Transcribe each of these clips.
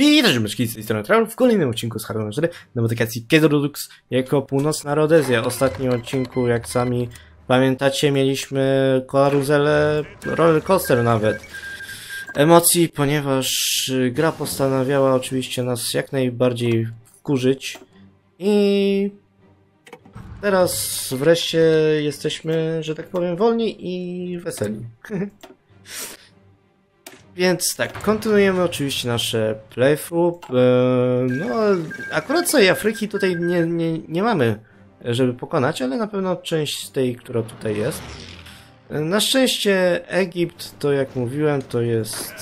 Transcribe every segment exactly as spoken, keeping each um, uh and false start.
Witajcie z tej strony Trehol w kolejnym odcinku z Hearts of Iron cztery na modyfikacji Kaiserredux jako Północna Rodezja. W ostatnim odcinku, jak sami pamiętacie, mieliśmy karuzelę, roller coaster nawet, emocji, ponieważ gra postanawiała oczywiście nas jak najbardziej wkurzyć. I teraz wreszcie jesteśmy, że tak powiem, wolni i weseli. Więc tak, kontynuujemy oczywiście nasze playthrough. No, akurat całej Afryki tutaj nie, nie, nie mamy, żeby pokonać, ale na pewno część z tej, która tutaj jest. Na szczęście Egipt, to jak mówiłem, to jest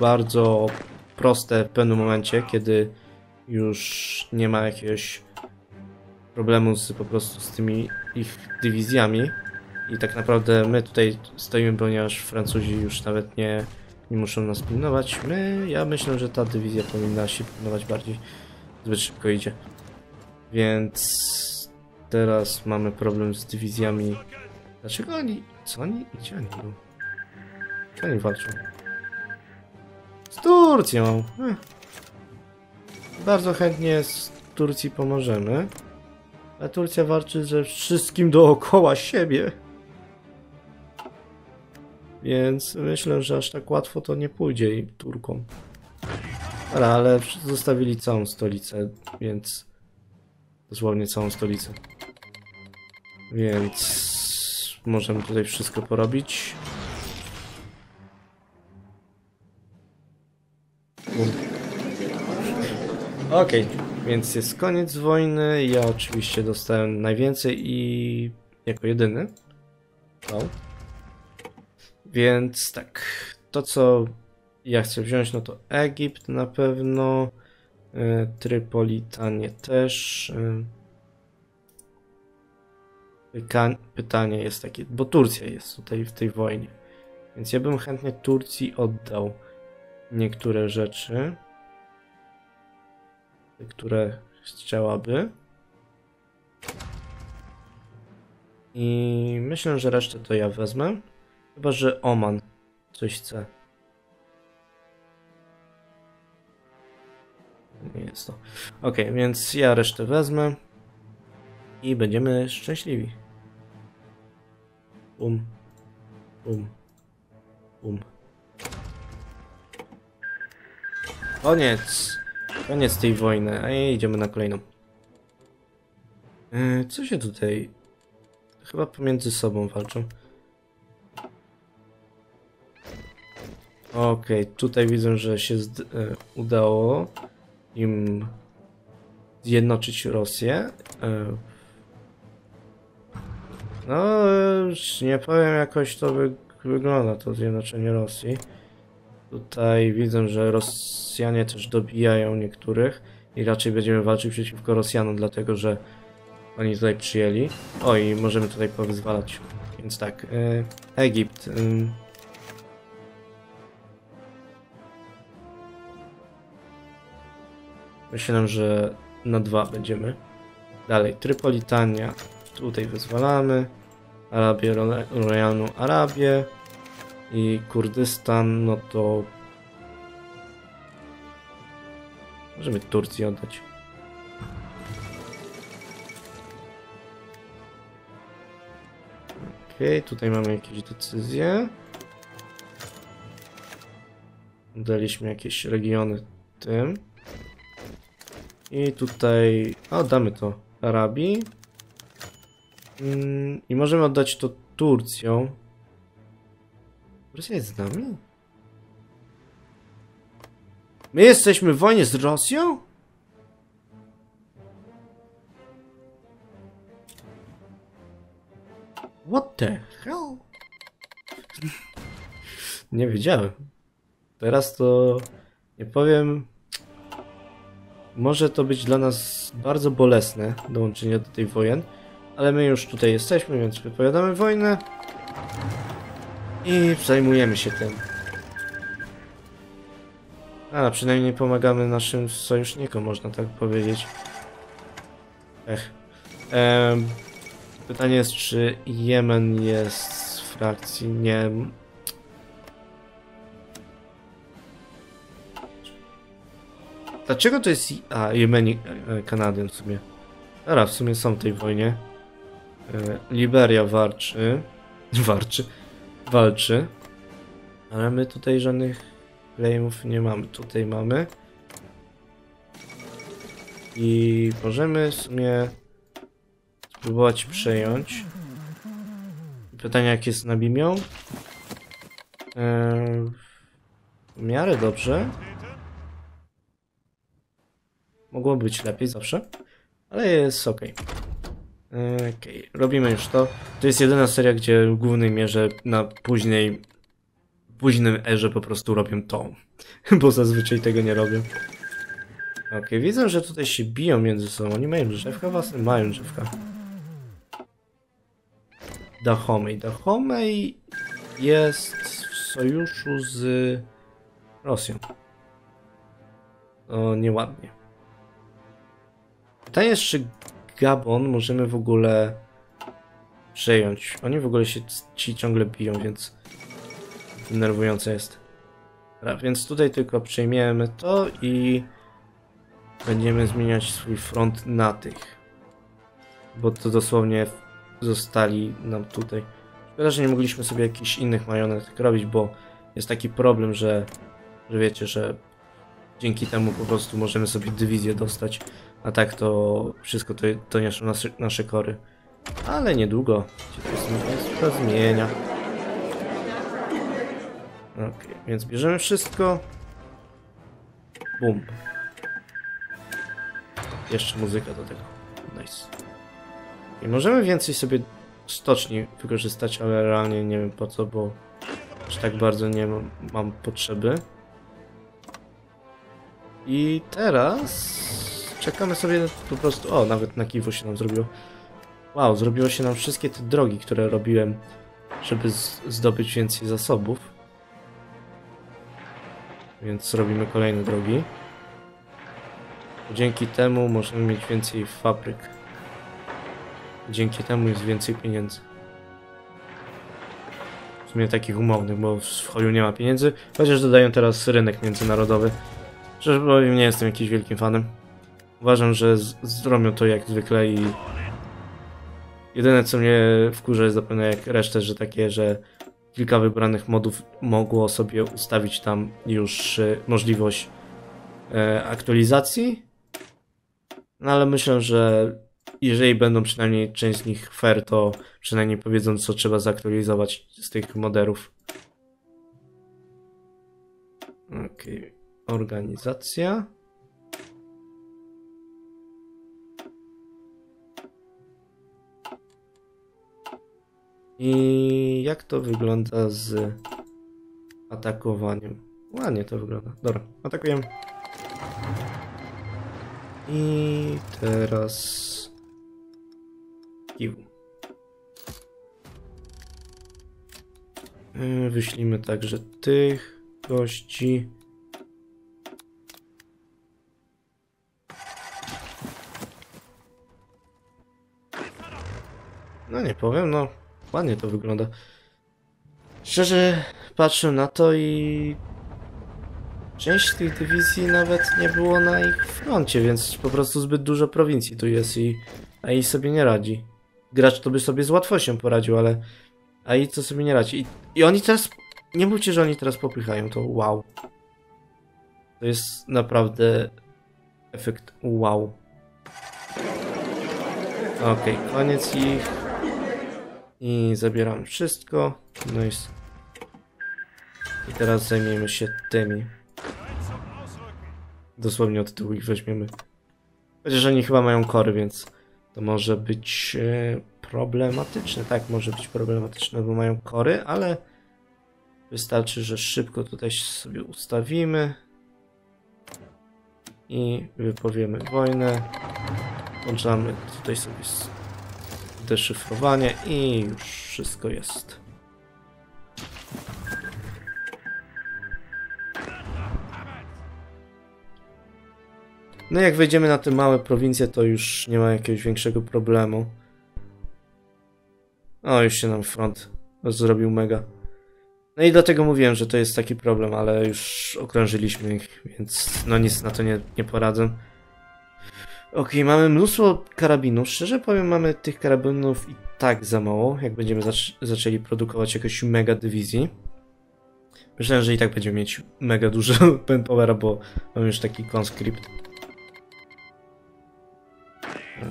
bardzo proste w pewnym momencie, kiedy już nie ma jakiegoś problemu z, po prostu z tymi ich dywizjami. I tak naprawdę my tutaj stoimy, ponieważ Francuzi już nawet nie, nie muszą nas pilnować. My, ja myślę, że ta dywizja powinna się pilnować bardziej. Zbyt szybko idzie. Więc teraz mamy problem z dywizjami. Dlaczego oni... Co oni? Gdzie oni byli? Co oni walczą? Z Turcją! Ech. Bardzo chętnie z Turcji pomożemy. A Turcja walczy ze wszystkim dookoła siebie. Więc myślę, że aż tak łatwo to nie pójdzie im, Turkom. Ale, ale zostawili całą stolicę, więc... Dosłownie całą stolicę. Więc... Możemy tutaj wszystko porobić. Okej, okay. Więc jest koniec wojny. Ja oczywiście dostałem najwięcej i... jako jedyny. No. Więc tak, to co ja chcę wziąć, no to Egipt na pewno, e, Trypolitanie też. E, pytanie jest takie, bo Turcja jest tutaj w tej wojnie, więc ja bym chętnie Turcji oddał niektóre rzeczy, które chciałaby. I myślę, że resztę to ja wezmę. Chyba że Oman coś chce. Nie jest to. Ok, więc ja resztę wezmę. I będziemy szczęśliwi. Um. Um. Um. Koniec. Koniec tej wojny. A idziemy na kolejną. Yy, co się tutaj... Chyba pomiędzy sobą walczą. Okej, okay, tutaj widzę, że się zd e, udało im zjednoczyć Rosję. E, no, e, nie powiem, jakoś to wy wygląda, to zjednoczenie Rosji. Tutaj widzę, że Rosjanie też dobijają niektórych i raczej będziemy walczyć przeciwko Rosjanom, dlatego że oni tutaj przyjęli. O, i możemy tutaj powyzwalać. Więc tak, e, Egipt. E, Myślę, że na dwa będziemy. Dalej, Trypolitania. Tutaj wyzwalamy. Arabię, Rojalną Arabię. I Kurdystan, no to... Możemy Turcji oddać. Okej, okay, tutaj mamy jakieś decyzje. Daliśmy jakieś regiony tym. I tutaj oddamy to Arabii. Yy, I możemy oddać to Turcją. Rosja jest z nami? My jesteśmy w wojnie z Rosją? What the hell? Nie wiedziałem. Teraz to nie powiem... Może to być dla nas bardzo bolesne dołączenie do tej wojen, ale my już tutaj jesteśmy, więc wypowiadamy wojnę i zajmujemy się tym. A przynajmniej pomagamy naszym sojusznikom, można tak powiedzieć. Ech. Ehm, pytanie jest, czy Jemen jest z frakcji? Nie. Dlaczego to jest... A, Jemeni... Kanadian w sumie. Dobra, w sumie są w tej wojnie. Liberia warczy. Warczy. Walczy. Ale my tutaj żadnych claimów nie mamy. Tutaj mamy. I możemy w sumie spróbować przejąć. Pytanie, jak jest na Bimią? Eee, w miarę dobrze. Mogło być lepiej zawsze, ale jest ok. Okej, okay, robimy już to. To jest jedyna seria, gdzie w głównej mierze na później, w późnym erze po prostu robię tą. Bo zazwyczaj tego nie robię. Okej, okay, widzę, że tutaj się biją między sobą. Oni mają drzewka własne? Mają drzewka. Dahomey. Dahomey jest w sojuszu z Rosją. O, nieładnie. Pytanie jest, czy Gabon możemy w ogóle przejąć. Oni w ogóle się ci ciągle biją, więc denerwujące jest. Dobra, więc tutaj tylko przejmiemy to i będziemy zmieniać swój front na tych. Bo to dosłownie zostali nam tutaj. Szkoda, że nie mogliśmy sobie jakichś innych marionetek robić, bo jest taki problem, że, że wiecie, że dzięki temu po prostu możemy sobie dywizję dostać. A tak to wszystko to, to nie są nasze, nasze kory. Ale niedługo się to, to zmienia. Ok, więc bierzemy wszystko. Bum. Jeszcze muzyka do tego. Nice. I możemy więcej sobie stoczni wykorzystać, ale realnie nie wiem po co, bo aż tak bardzo nie mam, mam potrzeby. I teraz czekamy sobie po prostu... O, nawet na Kiwu się nam zrobiło. Wow, zrobiło się nam wszystkie te drogi, które robiłem, żeby zdobyć więcej zasobów. Więc robimy kolejne drogi. Dzięki temu możemy mieć więcej fabryk. Dzięki temu jest więcej pieniędzy. W sumie takich umownych, bo w Holiu nie ma pieniędzy. Chociaż dodają teraz rynek międzynarodowy. Szczerze powiem, nie jestem jakimś wielkim fanem. Uważam, że zrobią to jak zwykle i... Jedyne co mnie wkurza jest zapewne jak resztę, że takie, że kilka wybranych modów mogło sobie ustawić tam już możliwość aktualizacji. No ale myślę, że jeżeli będą przynajmniej część z nich fair, to przynajmniej powiedzą co trzeba zaktualizować z tych moderów. Okej, okay. Organizacja. I jak to wygląda z atakowaniem? Ładnie to wygląda. Dobra, atakujemy. I teraz... Kiwu. Wyślimy także tych gości. No nie powiem, no ładnie to wygląda. Szczerze patrzę na to i... Część z tych dywizji nawet nie było na ich froncie, więc po prostu zbyt dużo prowincji tu jest i A I sobie nie radzi. Gracz to by sobie z łatwością poradził, ale A I to sobie nie radzi. I, i oni teraz... Nie mówcie, że oni teraz popychają to. Wow. To jest naprawdę efekt wow. Okej, okay, koniec ich. I zabieram wszystko. No i... I teraz zajmiemy się tymi. Dosłownie od tyłu ich weźmiemy. Chociaż oni chyba mają kory, więc to może być e, problematyczne. Tak, może być problematyczne, bo mają kory, ale wystarczy, że szybko tutaj sobie ustawimy i wypowiemy wojnę. Włączamy tutaj sobie deszyfrowanie i już wszystko jest. No jak wejdziemy na te małe prowincje, to już nie ma jakiegoś większego problemu. O, już się nam front zrobił mega. No i dlatego mówiłem, że to jest taki problem, ale już okrążyliśmy ich, więc no nic na to nie, nie poradzę. Okej, mamy mnóstwo karabinów. Szczerze powiem, mamy tych karabinów i tak za mało, jak będziemy zac zaczęli produkować jakąś mega dywizji. Myślę, że i tak będziemy mieć mega dużo penpowera, bo mam już taki konskrypt.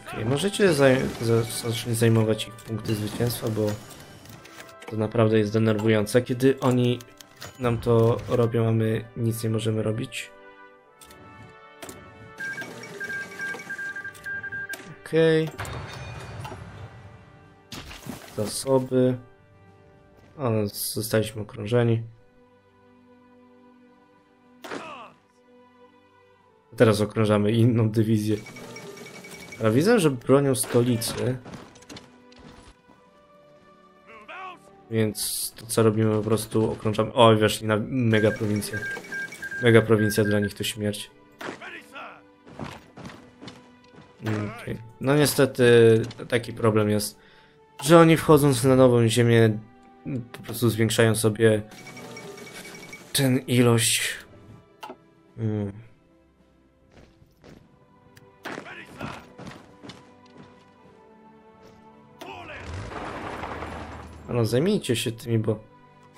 Okej, możecie zaj za zacząć zajmować ich punkty zwycięstwa, bo to naprawdę jest denerwujące. Kiedy oni nam to robią, a my nic nie możemy robić. Okej. Zasoby. O, no, zostaliśmy okrążeni. Teraz okrążamy inną dywizję. A widzę, że bronią stolicy. Więc to co robimy, po prostu okrążamy. Oj, weszli na mega prowincję. Mega prowincja dla nich to śmierć. Okay. No niestety taki problem jest, że oni wchodząc na nową ziemię po prostu zwiększają sobie tę ilość. Hmm. No zajmijcie się tymi, bo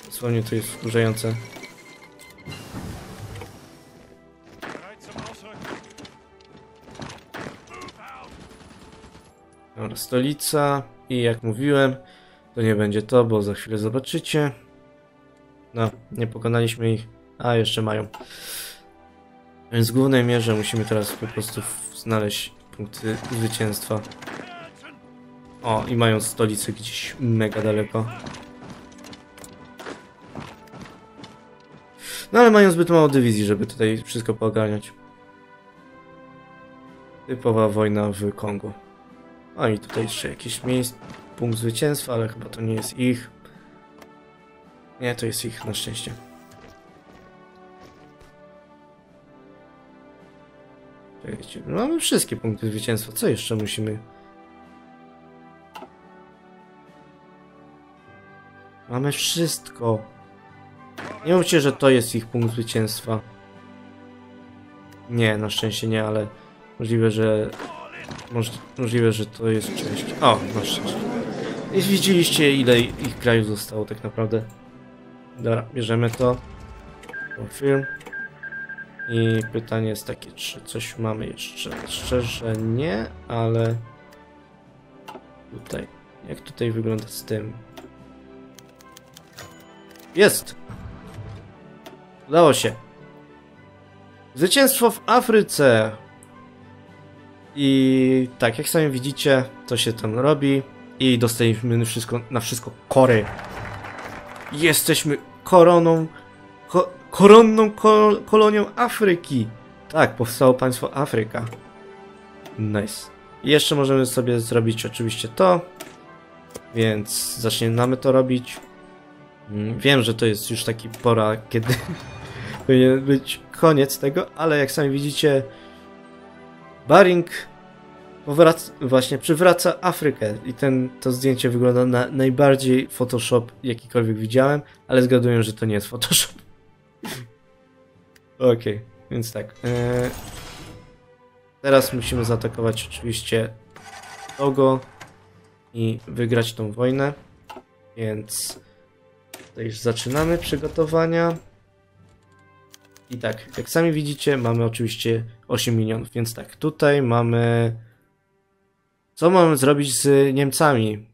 dosłownie to jest wkurzające. Dobra, stolica i jak mówiłem, to nie będzie to, bo za chwilę zobaczycie. No, nie pokonaliśmy ich, a jeszcze mają. Więc w głównej mierze musimy teraz po prostu znaleźć punkty zwycięstwa. O, i mają stolicę gdzieś mega daleko. No ale mają zbyt mało dywizji, żeby tutaj wszystko poogarniać. Typowa wojna w Kongu. A i tutaj jeszcze jakieś miejsce, punkt zwycięstwa, ale chyba to nie jest ich. Nie, to jest ich, na szczęście. Czekajcie, mamy wszystkie punkty zwycięstwa, co jeszcze musimy... Mamy wszystko. Nie mówcie, że to jest ich punkt zwycięstwa. Nie, na szczęście nie, ale możliwe, że... Moż... Możliwe, że to jest część. O, na szczęście. I widzieliście, ile ich kraju zostało tak naprawdę. Dobra, bierzemy to. Film. I pytanie jest takie, czy coś mamy jeszcze? Szczerze nie, ale... Tutaj. Jak tutaj wygląda z tym? Jest! Udało się. Zwycięstwo w Afryce. I tak, jak sami widzicie, to się tam robi. I dostaliśmy wszystko, na wszystko kory. Jesteśmy koroną... Ko, koronną kol, kolonią Afryki. Tak, powstało państwo Afryka. Nice. I jeszcze możemy sobie zrobić oczywiście to. Więc zaczniemy to robić. Wiem, że to jest już taki pora, kiedy powinien być koniec tego, ale jak sami widzicie, Baring właśnie przywraca Afrykę i ten, to zdjęcie wygląda na najbardziej Photoshop, jakikolwiek widziałem, ale zgaduję, że to nie jest Photoshop. Okej, okay, więc tak. Eee, teraz musimy zaatakować oczywiście Togo i wygrać tą wojnę, więc... To już zaczynamy przygotowania. I tak, jak sami widzicie, mamy oczywiście osiem milionów, więc tak, tutaj mamy... Co mamy zrobić z Niemcami?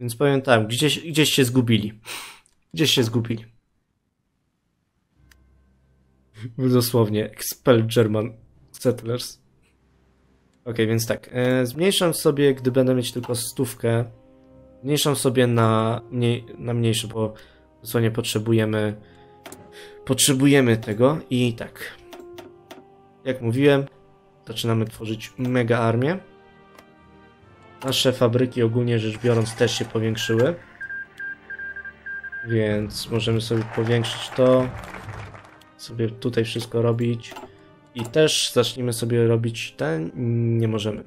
Więc powiem tak, gdzieś, gdzieś się zgubili. Gdzieś się zgubili. Dosłownie, expel German settlers. Okej, okay, więc tak, e, zmniejszam sobie, gdy będę mieć tylko stówkę, zmniejszam sobie na, mniej, na mniejsze, bo dosłownie potrzebujemy, potrzebujemy tego i tak, jak mówiłem, zaczynamy tworzyć mega armię. Nasze fabryki ogólnie rzecz biorąc też się powiększyły, więc możemy sobie powiększyć to, sobie tutaj wszystko robić. I też zaczniemy sobie robić ten. Nie możemy.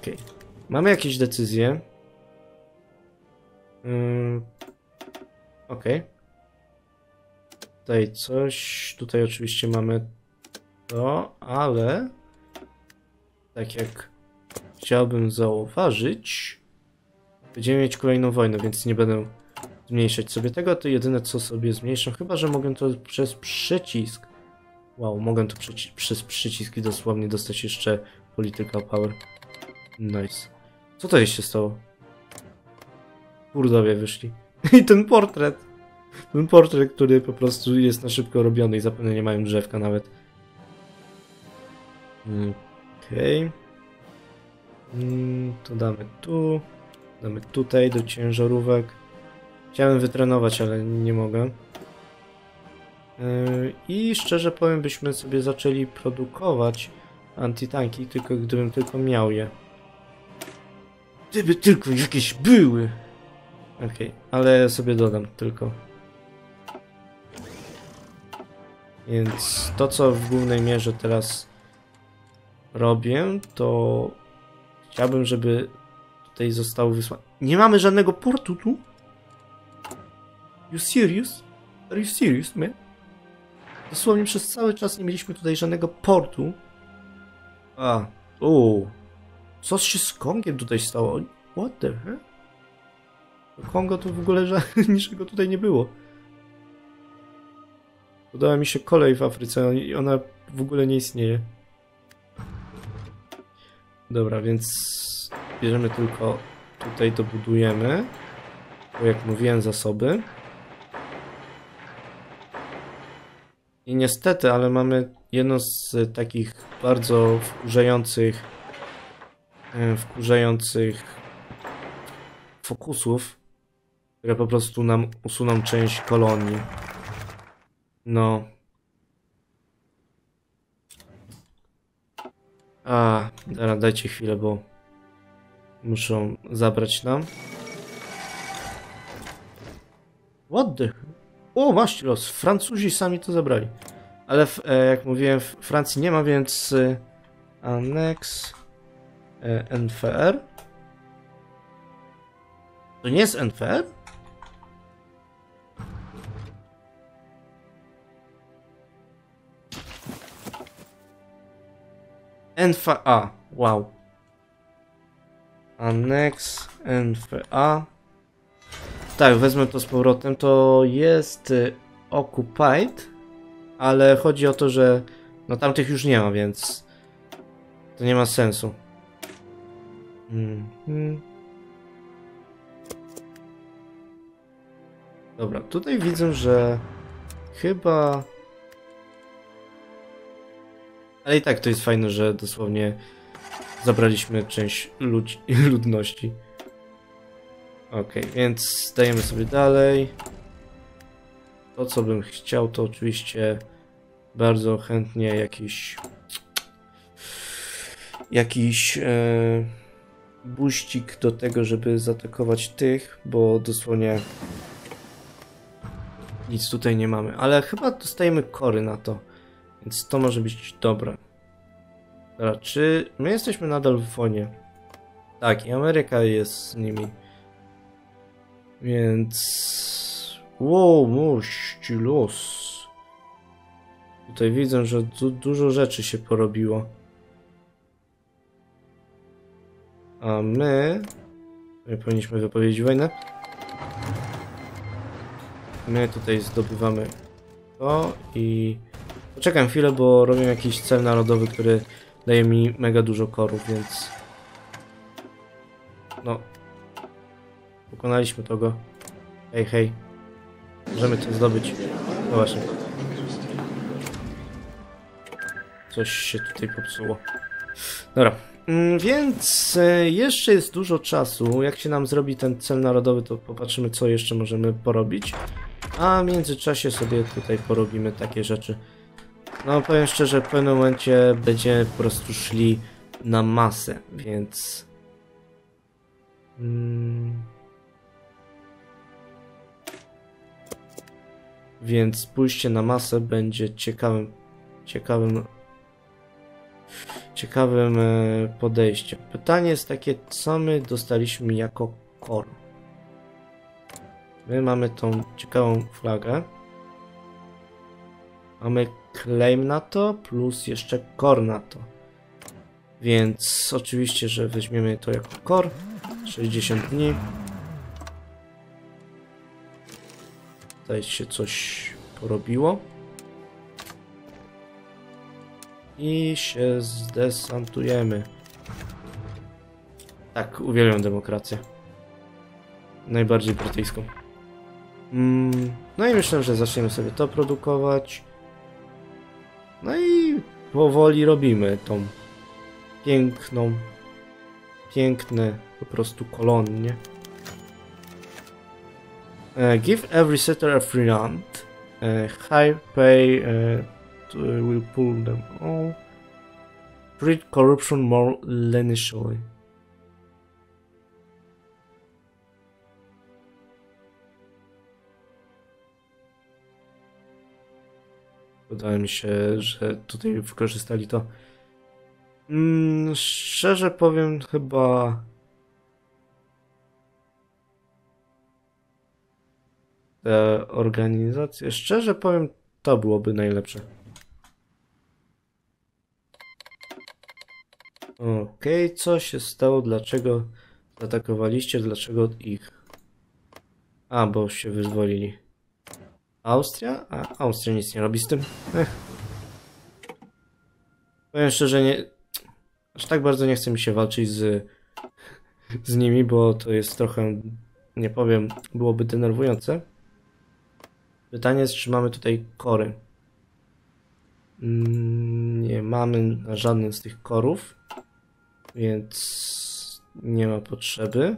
Okej. Okay. Mamy jakieś decyzje. Mm. Okej. Okay. Tutaj coś. Tutaj oczywiście mamy to, ale tak jak chciałbym zauważyć, będziemy mieć kolejną wojnę, więc nie będę zmniejszać sobie tego. To jedyne co sobie zmniejszam, chyba że mogę to przez przycisk. Wow, mogę to przyci przez przycisk i dosłownie dostać jeszcze political power. Nice. Co to się stało? Kurdowie wyszli. I ten portret. Ten portret, który po prostu jest na szybko robiony i zapewne nie mają drzewka nawet. Okej. Okay. To damy tu. Damy tutaj do ciężarówek. Chciałem wytrenować, ale nie mogę. I szczerze powiem, byśmy sobie zaczęli produkować antitanki, tylko gdybym tylko miał je. Gdyby tylko jakieś były! Okej, okay, ale sobie dodam tylko. Więc to, co w głównej mierze teraz robię, to chciałbym, żeby tutaj zostało wysłane. Nie mamy żadnego portu tu? You serious? Are you serious, man? Dosłownie przez cały czas nie mieliśmy tutaj żadnego portu. A, o, co się z Kongiem tutaj stało? What the hell? Kongo to w ogóle niczego tutaj nie było. Udała mi się kolej w Afryce i ona w ogóle nie istnieje. Dobra, więc bierzemy tylko tutaj, dobudujemy. Bo jak mówiłem, zasoby. I niestety, ale mamy jedno z takich bardzo wkurzających wkurzających fokusów, które po prostu nam usuną część kolonii. No. A, teraz dajcie chwilę, bo muszą zabrać nam. What the... O, masz los. Francuzi sami to zabrali. Ale w, e, jak mówiłem, w Francji nie ma, więc e, aneks e, N F R. To nie jest N F R? N V A, wow. Aneks N V A. Tak, wezmę to z powrotem. To jest Occupied, ale chodzi o to, że no tamtych już nie ma, więc to nie ma sensu. Mm-hmm. Dobra, tutaj widzę, że chyba... Ale i tak to jest fajne, że dosłownie zabraliśmy część ludzi, ludności. Ok, więc dajemy sobie dalej. To, co bym chciał, to oczywiście bardzo chętnie jakiś... jakiś... E, buścik do tego, żeby zaatakować tych, bo dosłownie... nic tutaj nie mamy, ale chyba dostajemy kory na to, więc to może być dobre. Dobra, czy my jesteśmy nadal w wojnie? Tak, i Ameryka jest z nimi. Więc... Wow, mości los. Tutaj widzę, że du dużo rzeczy się porobiło. A my... my powinniśmy wypowiedzieć wojnę. My tutaj zdobywamy to i... poczekam chwilę, bo robię jakiś cel narodowy, który daje mi mega dużo korów, więc... no... pokonaliśmy tego. Hej, hej. Możemy to zdobyć. No właśnie. Coś się tutaj popsuło. Dobra. Więc jeszcze jest dużo czasu. Jak się nam zrobi ten cel narodowy, to popatrzymy, co jeszcze możemy porobić. A w międzyczasie sobie tutaj porobimy takie rzeczy. No powiem szczerze, w pewnym momencie będziemy po prostu szli na masę, więc... Hmm. Więc pójście na masę będzie ciekawym... ciekawym... ciekawym podejściem. Pytanie jest takie, co my dostaliśmy jako kor? My mamy tą ciekawą flagę. Mamy claim na to, plus jeszcze core na to. Więc oczywiście, że weźmiemy to jako core. sześćdziesiąt dni. Tutaj się coś porobiło. I się zdesantujemy. Tak, uwielbiam demokrację. Najbardziej brytyjską. Mm, no i myślę, że zaczniemy sobie to produkować. No i powoli robimy tą piękną, piękne po prostu kolonię. Uh, give every settler a free land. Uh, high pay uh, to, uh, will pull them all. Treat corruption more lenishly. Wydaje mi się, że tutaj wykorzystali to. Mm, szczerze powiem, chyba... Te organizacje... Szczerze powiem, to byłoby najlepsze. Okej, okay, co się stało? Dlaczego zaatakowaliście? Dlaczego ich? A, bo się wyzwolili. Austria? A Austria nic nie robi z tym. Ech. Powiem szczerze, nie... aż tak bardzo nie chce mi się walczyć z, z nimi, bo to jest trochę, nie powiem, byłoby denerwujące. Pytanie jest, czy mamy tutaj kory. Mm, nie mamy na żadnym z tych korów, więc nie ma potrzeby.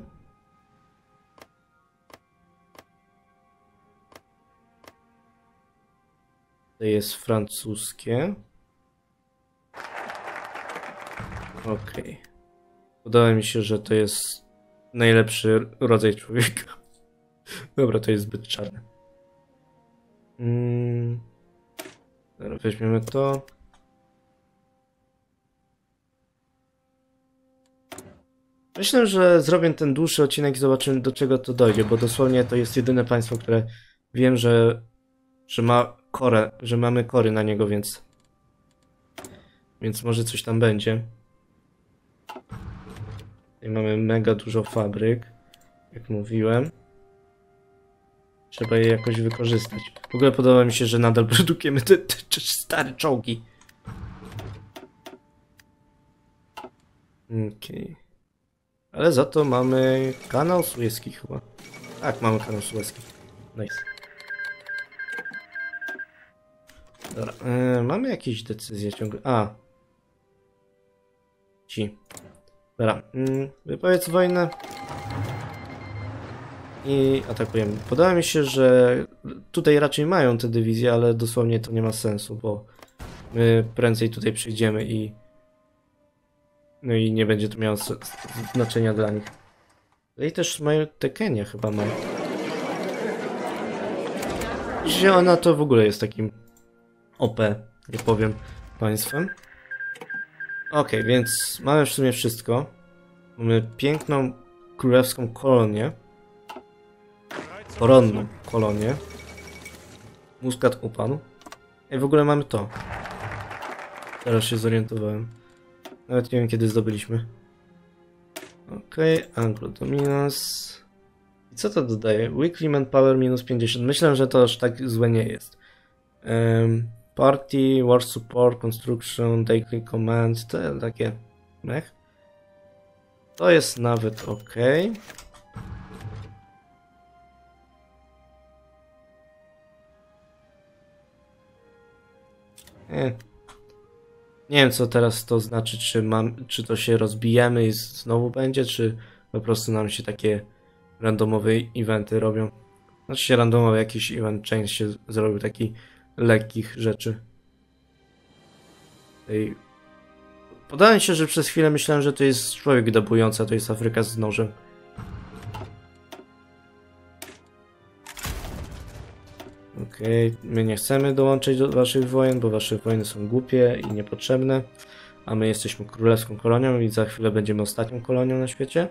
To jest francuskie. Okej. Okay. Podoba mi się, że to jest najlepszy rodzaj człowieka. Dobra, to jest zbyt czarne. Mm. Teraz weźmiemy to. Myślę, że zrobię ten dłuższy odcinek i zobaczymy, do czego to dojdzie, bo dosłownie to jest jedyne państwo, które wiem, że, że ma korę, że mamy kory na niego, więc więc może coś tam będzie. Tutaj mamy mega dużo fabryk, jak mówiłem. Trzeba je jakoś wykorzystać. W ogóle podoba mi się, że nadal produkujemy te, te, te stare czołgi. Okej. Okay. Ale za to mamy kanał Suezki chyba. Tak, mamy kanał Suezki. Nice. Dobra, yy, mamy jakieś decyzje ciągle... A! Ci. Dobra, yy, wypowiedz wojnę. I atakujemy. Podoba mi się, że tutaj raczej mają te dywizje, ale dosłownie to nie ma sensu, bo my prędzej tutaj przyjdziemy i... No i nie będzie to miało znaczenia dla nich. I też mają... Te Kenia chyba mają. Zielona to w ogóle jest takim... O P, nie powiem państwem. Ok, więc mamy w sumie wszystko. Mamy piękną królewską kolonię. Koronną kolonię. Muskat upadł. I w ogóle mamy to. Teraz się zorientowałem. Nawet nie wiem, kiedy zdobyliśmy. Ok, Anglo Dominus. I co to dodaje? Weekly Manpower minus pięćdziesiąt. Myślę, że to aż tak złe nie jest. Um, Party, War Support, Construction, Daily Command, te takie mech. To jest nawet ok. Nie, nie wiem, co teraz to znaczy, czy, mam, czy to się rozbijemy i znowu będzie, czy po prostu nam się takie randomowe eventy robią. Znaczy się randomowy jakiś event change się zrobił taki lekkich rzeczy. Ej. Podoba mi się, że przez chwilę myślałem, że to jest człowiek dobujący, a to jest Afryka z nożem. Okej, okay. My nie chcemy dołączyć do waszych wojen, bo wasze wojny są głupie i niepotrzebne. A my jesteśmy królewską kolonią i za chwilę będziemy ostatnią kolonią na świecie.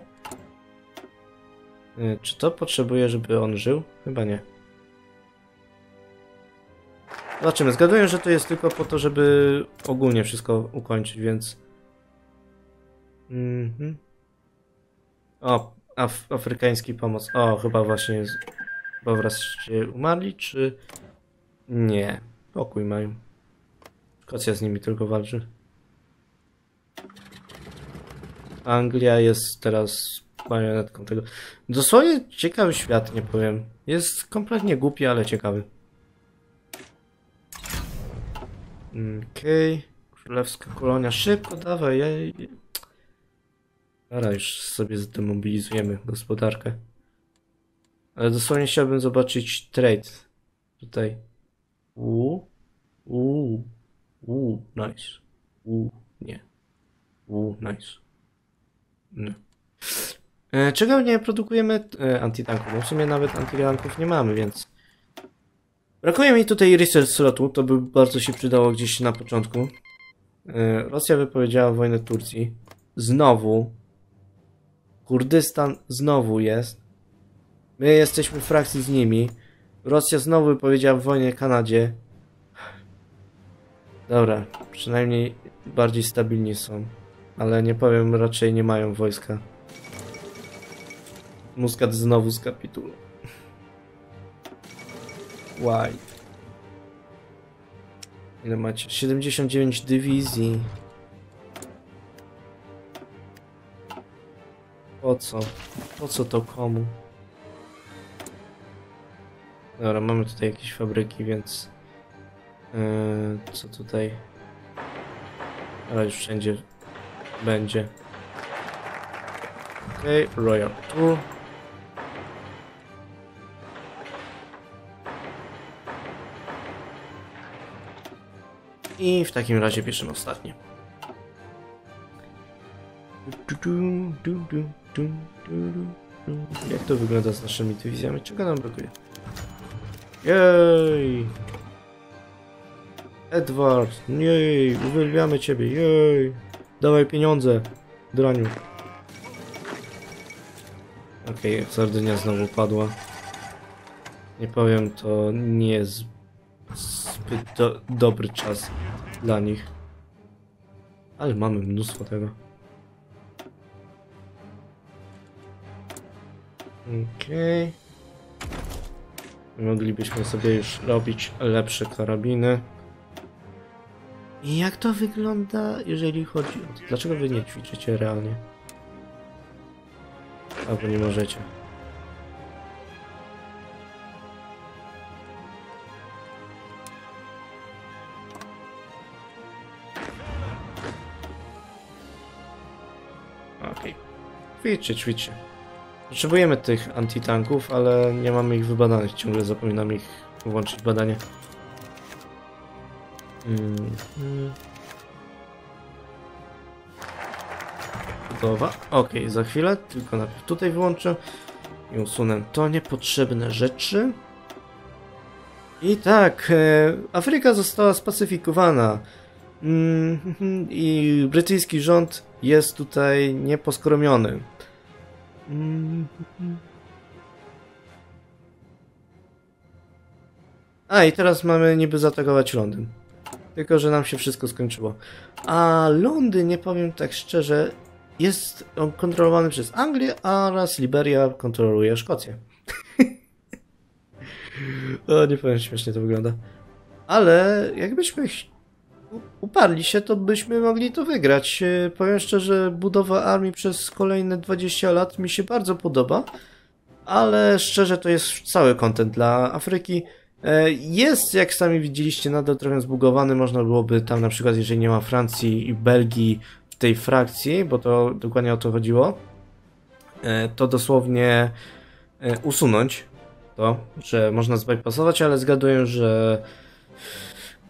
Czy to potrzebuje, żeby on żył? Chyba nie. Zobaczymy. Zgaduję, że to jest tylko po to, żeby ogólnie wszystko ukończyć, więc... Mhm. O, af afrykański pomoc. O, chyba właśnie jest... Bo wraz się umarli, czy... Nie. Pokój mają. Szkocja z nimi tylko walczy. Anglia jest teraz marionetką tego. Dosłownie ciekawy świat, nie powiem. Jest kompletnie głupi, ale ciekawy. Okej. Okay. Królewska kolonia. Szybko, dawaj. Ja... Dobra, już sobie zdemobilizujemy gospodarkę. Ale dosłownie chciałbym zobaczyć trade. Tutaj. Uuu. Uuu. Uuu. Nice. Uuu. Nie. Uuu. Nice. No. E, czego nie produkujemy? E, antitanków. No w sumie nawet antitanków nie mamy, więc... Brakuje mi tutaj research slotu. To by bardzo się przydało gdzieś na początku. E, Rosja wypowiedziała wojnę Turcji. Znowu. Kurdystan znowu jest. My jesteśmy w frakcji z nimi. Rosja znowu wypowiedziała wojnę Kanadzie. Dobra. Przynajmniej bardziej stabilni są. Ale nie powiem, raczej nie mają wojska. Muskat znowu skapitulował. Why? Ile macie? siedemdziesiąt dziewięć dywizji. Po co? Po co to komu? Dobra, mamy tutaj jakieś fabryki, więc... Yy, co tutaj? Ale już wszędzie... Będzie. Okej, okay, Royal Tour. I w takim razie piszemy ostatnie. Jak to wygląda z naszymi dywizjami? Czego nam brakuje? Jej! Edward! Jej! Uwielbiamy ciebie! Jej! Dawaj pieniądze, draniu. Okej, okay, Sardynia znowu padła. Nie powiem, to nie jest zbyt do dobry czas dla nich. Ale mamy mnóstwo tego. Okej. Okay. Moglibyśmy sobie już robić lepsze karabiny. I jak to wygląda, jeżeli chodzi o to? Dlaczego wy nie ćwiczycie realnie? Albo nie możecie. Okej. Ćwiczcie, ćwiczcie. Potrzebujemy tych antitanków, ale nie mamy ich wybadanych. Ciągle zapominam ich włączyć w badanie. Mm-hmm. Budowa. Ok, za chwilę, tylko najpierw tutaj wyłączę i usunę to niepotrzebne rzeczy. I tak, Afryka została spacyfikowana mm-hmm. i brytyjski rząd jest tutaj nieposkromiony. Mm-hmm. A i teraz mamy niby zaatakować Londyn. Tylko że nam się wszystko skończyło. A Londyn, nie powiem tak szczerze, jest on kontrolowany przez Anglię oraz Liberia kontroluje Szkocję. O, nie powiem, śmiesznie to wygląda. Ale jakbyśmy uparli się, to byśmy mogli to wygrać. Powiem szczerze, budowa armii przez kolejne dwadzieścia lat mi się bardzo podoba. Ale szczerze to jest cały content dla Afryki. Jest, jak sami widzieliście, nadal trochę zbugowany. Można byłoby tam na przykład, jeżeli nie ma Francji i Belgii w tej frakcji, bo to dokładnie o to chodziło, to dosłownie usunąć to, że można zbypasować, ale zgaduję, że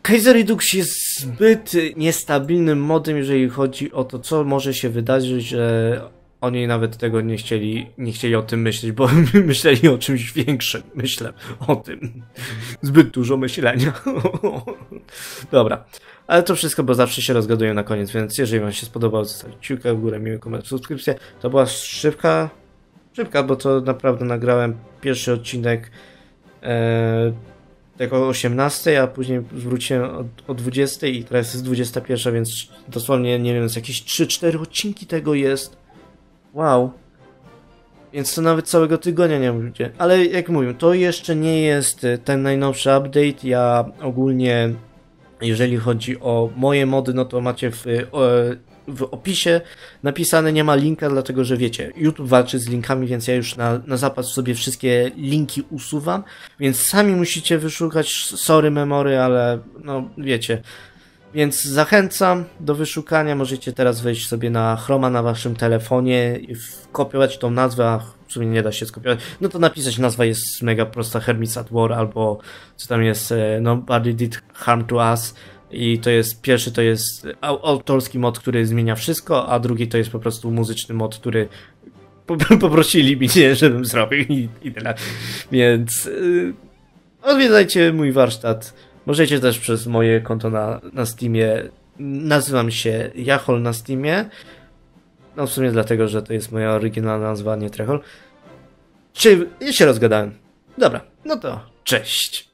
Kaiserredux jest zbyt niestabilnym modem, jeżeli chodzi o to, co może się wydarzyć, że oni nawet tego nie chcieli, nie chcieli o tym myśleć, bo myśleli o czymś większym. Myślę o tym. Zbyt dużo myślenia. Dobra. Ale to wszystko, bo zawsze się rozgaduję na koniec, więc jeżeli wam się spodobało, zostawcie kciuka w górę, miły komentarz, subskrypcję. To była szybka, szybka, bo to naprawdę nagrałem pierwszy odcinek e, tak o osiemnastej, a później wróciłem o dwudziestej i teraz jest dwudziesta pierwsza, więc dosłownie, nie wiem, jakieś trzy cztery odcinki tego jest. Wow. Więc to nawet całego tygodnia nie mówię. Ale jak mówię, to jeszcze nie jest ten najnowszy update. Ja ogólnie, jeżeli chodzi o moje mody, no to macie w, w opisie napisane, nie ma linka, dlatego że wiecie, YouTube walczy z linkami, więc ja już na, na zapas sobie wszystkie linki usuwam, więc sami musicie wyszukać, sorry memory, ale no wiecie. Więc zachęcam do wyszukania, możecie teraz wejść sobie na Chroma na waszym telefonie i kopiować tą nazwę, a w sumie nie da się skopiować, no to napisać, nazwa jest mega prosta, Hermits at War, albo co tam jest, Nobody did harm to us, i to jest, pierwszy to jest autorski mod, który zmienia wszystko, a drugi to jest po prostu muzyczny mod, który poprosili mnie, żebym zrobił i, i tyle, więc yy, odwiedzajcie mój warsztat. Możecie też przez moje konto na, na Steamie, nazywam się Jahol na Steamie, no w sumie dlatego, że to jest moja oryginalna nazwa, nie Trehol. Czy ja się rozgadałem? Dobra, no to cześć!